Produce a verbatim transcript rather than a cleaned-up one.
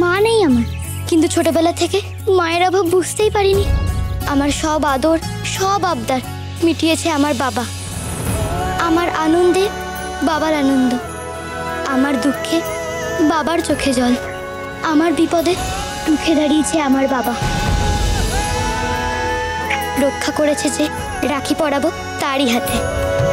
मा नहीं आमार किन्तु छोटोबेला थेके मायेर अभाव बुझतेई पारिनी। आमार सब आदर सब आबदार मिटिয়েছে आमार बाबा। आमार आनंदे बाबार आनंद, आमार दुखे बाबार चोखे जल, आमार विपदे दुखे दाड़िয়েছে आमार बाबा। रक्षा करेছে जे राखी पड़ाबो तारी हाथे।